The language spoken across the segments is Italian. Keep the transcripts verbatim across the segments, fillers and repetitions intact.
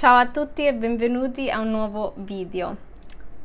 Ciao a tutti e benvenuti a un nuovo video.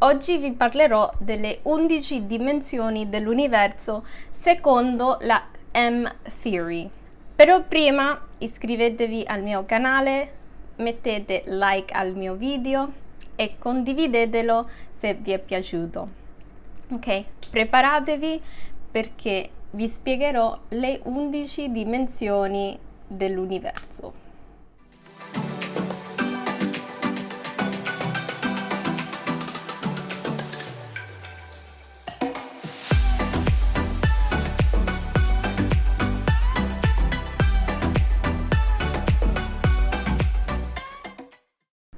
Oggi vi parlerò delle undici dimensioni dell'universo secondo la M-Theory. Però prima iscrivetevi al mio canale, mettete like al mio video e condividetelo se vi è piaciuto. Ok, preparatevi perché vi spiegherò le undici dimensioni dell'universo.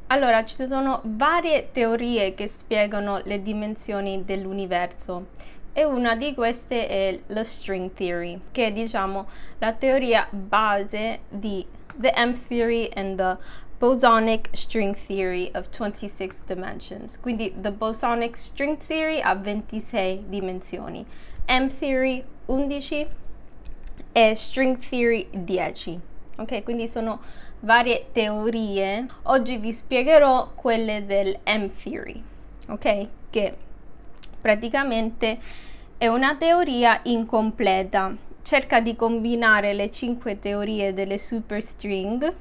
Allora, ci sono varie teorie che spiegano le dimensioni dell'universo e una di queste è la string theory, che è, diciamo, la teoria base di the M-Theory and the bosonic string theory of twenty-six dimensions. Quindi the bosonic string theory ha ventisei dimensioni, M-Theory undici e string theory dieci. Ok, quindi sono varie teorie. Oggi vi spiegherò quelle del M-Theory, ok? Che praticamente è una teoria incompleta. Cerca di combinare le cinque teorie delle superstring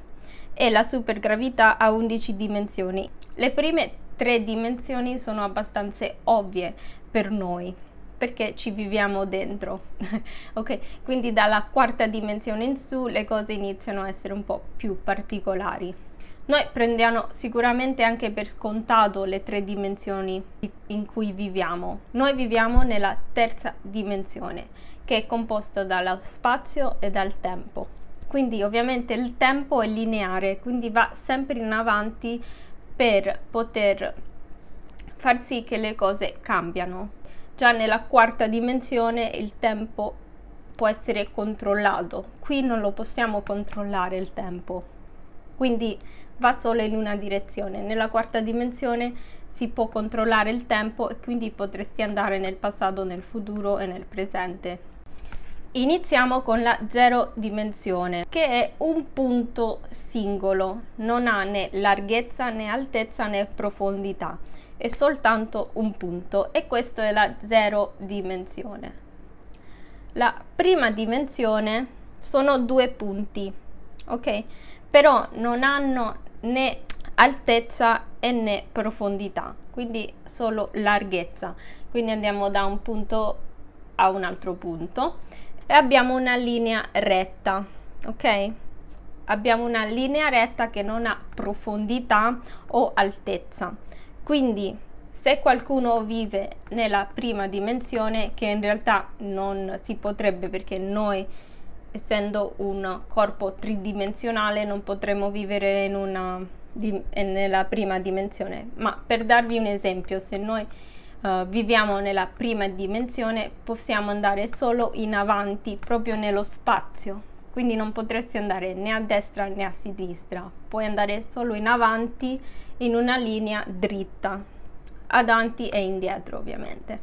e la supergravità a undici dimensioni. Le prime tre dimensioni sono abbastanza ovvie per noi, perché ci viviamo dentro. Ok, quindi dalla quarta dimensione in su le cose iniziano a essere un po' più particolari. Noi prendiamo sicuramente anche per scontato le tre dimensioni in cui viviamo. Noi viviamo nella terza dimensione, che è composta dallo spazio e dal tempo. Quindi ovviamente il tempo è lineare, quindi va sempre in avanti per poter far sì che le cose cambiano. Già nella quarta dimensione il tempo può essere controllato, qui non lo possiamo controllare il tempo, quindi va solo in una direzione. Nella quarta dimensione si può controllare il tempo e quindi potresti andare nel passato, nel futuro e nel presente. Iniziamo con la zero dimensione, che è un punto singolo, non ha né larghezza né altezza né profondità. È soltanto un punto e questa è la zero dimensione. La prima dimensione sono due punti, ok? Però non hanno né altezza e né profondità, quindi solo larghezza. Quindi andiamo da un punto a un altro punto e abbiamo una linea retta, ok? Abbiamo una linea retta che non ha profondità o altezza. Quindi se qualcuno vive nella prima dimensione, che in realtà non si potrebbe perché noi, essendo un corpo tridimensionale, non potremmo vivere in una, di, nella prima dimensione. Ma per darvi un esempio, se noi uh, viviamo nella prima dimensione possiamo andare solo in avanti, proprio nello spazio. Quindi non potresti andare né a destra né a sinistra, puoi andare solo in avanti in una linea dritta, avanti e indietro ovviamente,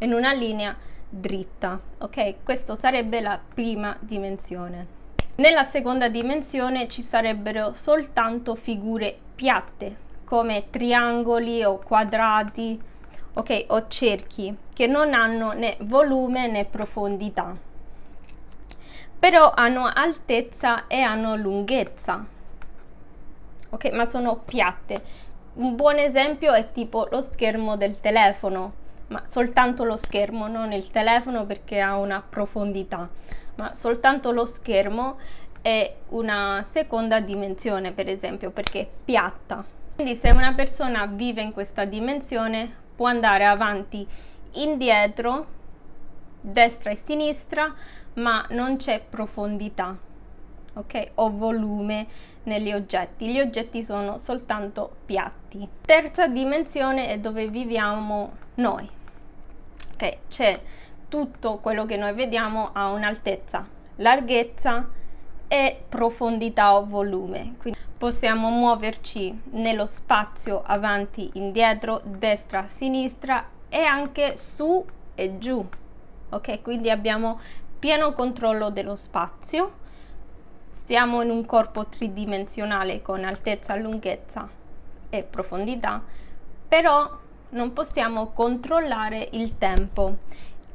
in una linea dritta, ok? Questa sarebbe la prima dimensione. Nella seconda dimensione ci sarebbero soltanto figure piatte, come triangoli o quadrati, ok? O cerchi, che non hanno né volume né profondità, però hanno altezza e hanno lunghezza. Ok, ma sono piatte. Un buon esempio è tipo lo schermo del telefono, ma soltanto lo schermo, non il telefono perché ha una profondità, ma soltanto lo schermo è una seconda dimensione, per esempio, perché è piatta. Quindi se una persona vive in questa dimensione può andare avanti, indietro, destra e sinistra, ma non c'è profondità. Ok, o volume negli oggetti, gli oggetti sono soltanto piatti. Terza dimensione è dove viviamo noi, ok, c'è tutto quello che noi vediamo ha un'altezza, larghezza e profondità o volume, quindi possiamo muoverci nello spazio avanti, indietro, destra, sinistra e anche su e giù, ok, quindi abbiamo pieno controllo dello spazio Stiamo in un corpo tridimensionale con altezza, lunghezza e profondità, però non possiamo controllare il tempo.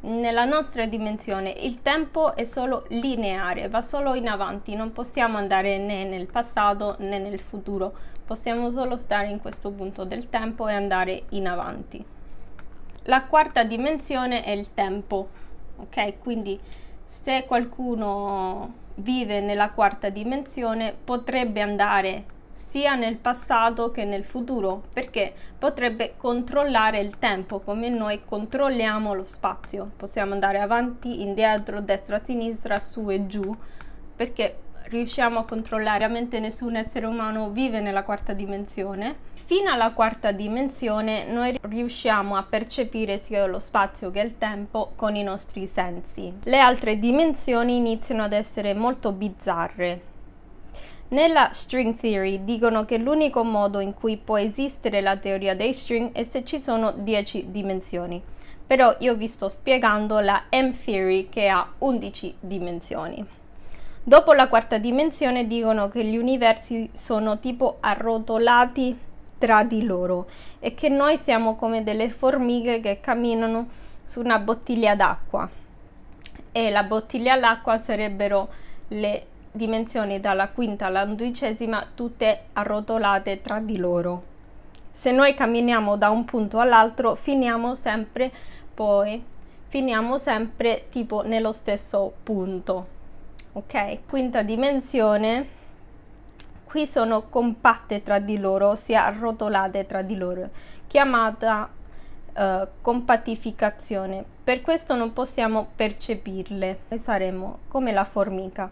Nella nostra dimensione il tempo è solo lineare, va solo in avanti, non possiamo andare né nel passato né nel futuro, possiamo solo stare in questo punto del tempo e andare in avanti. La quarta dimensione è il tempo, ok? Quindi se qualcuno vive nella quarta dimensione potrebbe andare sia nel passato che nel futuro, perché potrebbe controllare il tempo come noi controlliamo lo spazio. Possiamo andare avanti, indietro, destra, sinistra, su e giù, perché riusciamo a controllare. Ovviamente nessun essere umano vive nella quarta dimensione. Fino alla quarta dimensione noi riusciamo a percepire sia lo spazio che il tempo con i nostri sensi. Le altre dimensioni iniziano ad essere molto bizzarre. Nella string theory dicono che l'unico modo in cui può esistere la teoria dei string è se ci sono dieci dimensioni, però io vi sto spiegando la M-Theory che ha undici dimensioni. Dopo la quarta dimensione dicono che gli universi sono tipo arrotolati tra di loro e che noi siamo come delle formiche che camminano su una bottiglia d'acqua, e la bottiglia d'acqua sarebbero le dimensioni dalla quinta alla undicesima, tutte arrotolate tra di loro. Se noi camminiamo da un punto all'altro finiamo sempre poi finiamo sempre tipo nello stesso punto, ok? Quinta dimensione, qui sono compatte tra di loro, sia arrotolate tra di loro, chiamata uh, compatificazione. Per questo non possiamo percepirle e saremo come la formica,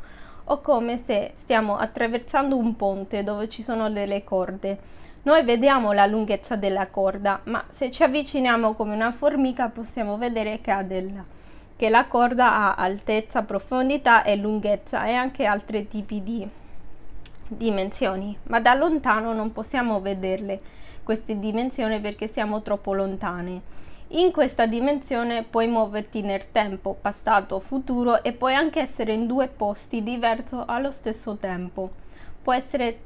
o come se stiamo attraversando un ponte dove ci sono delle corde. Noi vediamo la lunghezza della corda, ma se ci avviciniamo come una formica possiamo vedere che, ha della, che la corda ha altezza, profondità e lunghezza e anche altri tipi di dimensioni, ma da lontano non possiamo vederle queste dimensioni perché siamo troppo lontani. In questa dimensione puoi muoverti nel tempo, passato, futuro, e puoi anche essere in due posti diversi allo stesso tempo. Puoi essere,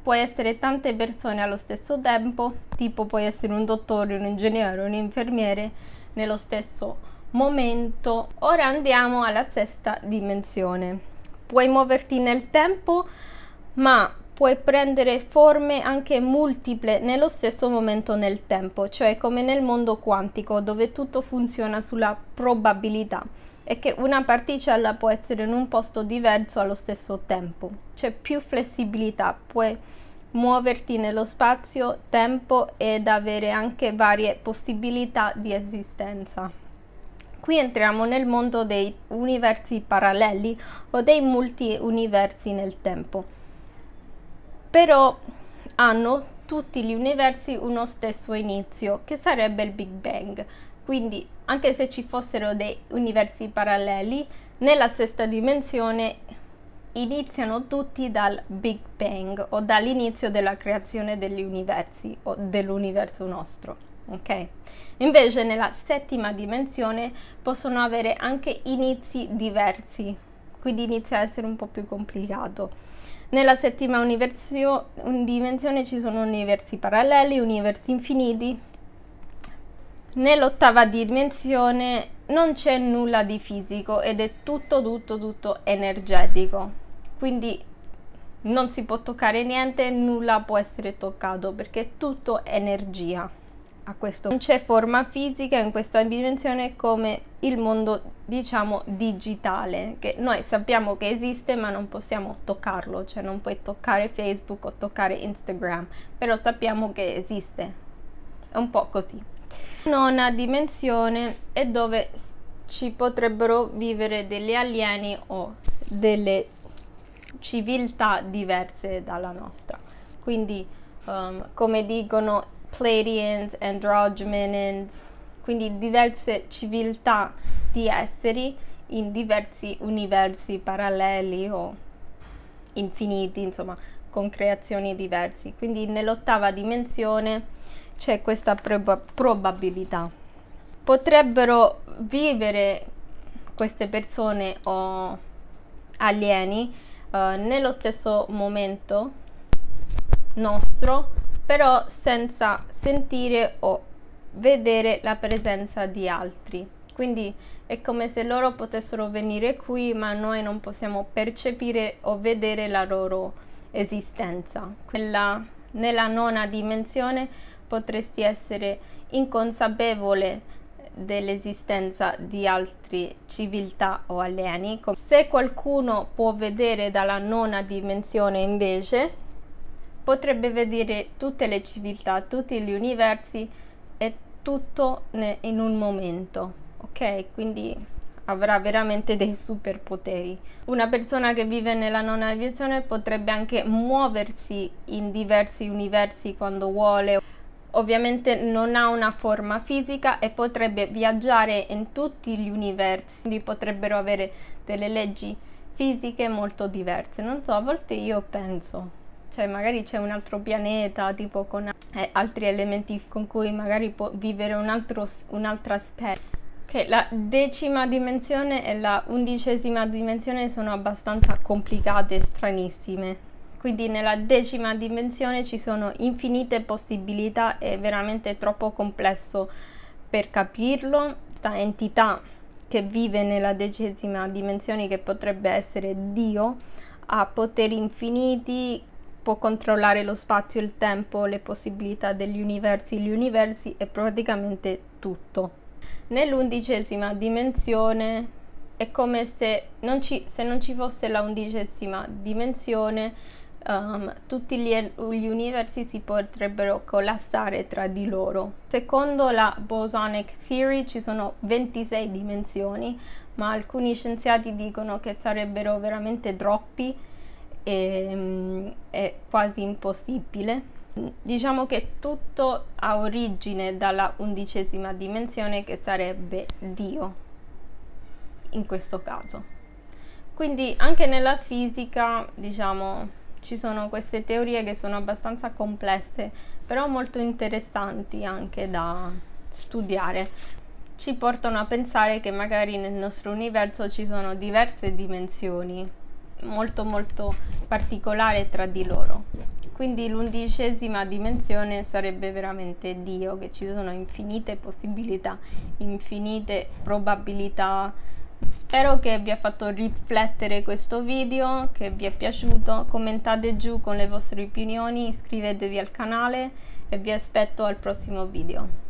puoi essere tante persone allo stesso tempo, tipo puoi essere un dottore, un ingegnere, un infermiere nello stesso momento. Ora andiamo alla sesta dimensione. Puoi muoverti nel tempo, ma puoi prendere forme anche multiple nello stesso momento nel tempo, cioè come nel mondo quantico dove tutto funziona sulla probabilità e che una particella può essere in un posto diverso allo stesso tempo. C'è più flessibilità, puoi muoverti nello spazio, tempo ed avere anche varie possibilità di esistenza. Qui entriamo nel mondo dei universi paralleli o dei multiuniversi nel tempo. Però hanno tutti gli universi uno stesso inizio, che sarebbe il Big Bang. Quindi, anche se ci fossero dei universi paralleli, nella sesta dimensione iniziano tutti dal Big Bang, o dall'inizio della creazione degli universi, o dell'universo nostro, ok? Invece nella settima dimensione possono avere anche inizi diversi, quindi inizia a essere un po' più complicato. Nella settima dimensione ci sono universi paralleli, universi infiniti. Nell'ottava dimensione non c'è nulla di fisico ed è tutto, tutto, tutto energetico. Quindi non si può toccare niente, nulla può essere toccato perché tutto è energia. A questo non c'è forma fisica in questa dimensione, come il mondo diciamo digitale, che noi sappiamo che esiste ma non possiamo toccarlo, cioè non puoi toccare Facebook o toccare Instagram, però sappiamo che esiste, è un po' così. Nona dimensione è dove ci potrebbero vivere degli alieni o delle civiltà diverse dalla nostra, quindi um, come dicono Pleiadians, androgements, quindi diverse civiltà di esseri in diversi universi paralleli o infiniti, insomma, con creazioni diverse. Quindi nell'ottava dimensione c'è questa prob- probabilità. Potrebbero vivere queste persone o alieni eh, nello stesso momento nostro, però senza sentire o vedere la presenza di altri. Quindi è come se loro potessero venire qui, ma noi non possiamo percepire o vedere la loro esistenza. Nella, nella nona dimensione potresti essere inconsapevole dell'esistenza di altre civiltà o alieni. Se qualcuno può vedere dalla nona dimensione, invece, potrebbe vedere tutte le civiltà, tutti gli universi e tutto in un momento. Ok, quindi avrà veramente dei superpoteri. Una persona che vive nella nona dimensione potrebbe anche muoversi in diversi universi quando vuole. Ovviamente non ha una forma fisica e potrebbe viaggiare in tutti gli universi, quindi potrebbero avere delle leggi fisiche molto diverse. Non so, a volte io penso, cioè magari c'è un altro pianeta tipo con eh, altri elementi con cui magari può vivere un altro, un'altra specie. Okay, la decima dimensione e la undicesima dimensione sono abbastanza complicate e stranissime. Quindi nella decima dimensione ci sono infinite possibilità, è veramente troppo complesso per capirlo. Questa entità che vive nella decima dimensione, che potrebbe essere Dio, ha poteri infiniti, può controllare lo spazio, il tempo, le possibilità degli universi, gli universi e praticamente tutto. Nell'undicesima dimensione è come se non ci, se non ci fosse la undicesima dimensione, Um, tutti gli, gli universi si potrebbero collassare tra di loro. Secondo la bosonic theory ci sono ventisei dimensioni, ma alcuni scienziati dicono che sarebbero veramente troppi e, e quasi impossibile. Diciamo che tutto ha origine dalla undicesima dimensione, che sarebbe Dio in questo caso. Quindi anche nella fisica, diciamo, ci sono queste teorie che sono abbastanza complesse, però molto interessanti anche da studiare. Ci portano a pensare che magari nel nostro universo ci sono diverse dimensioni, molto molto particolari tra di loro. Quindi l'undicesima dimensione sarebbe veramente Dio, che ci sono infinite possibilità, infinite probabilità. Spero che vi ha fatto riflettere questo video, che vi è piaciuto. Commentate giù con le vostre opinioni, iscrivetevi al canale e vi aspetto al prossimo video.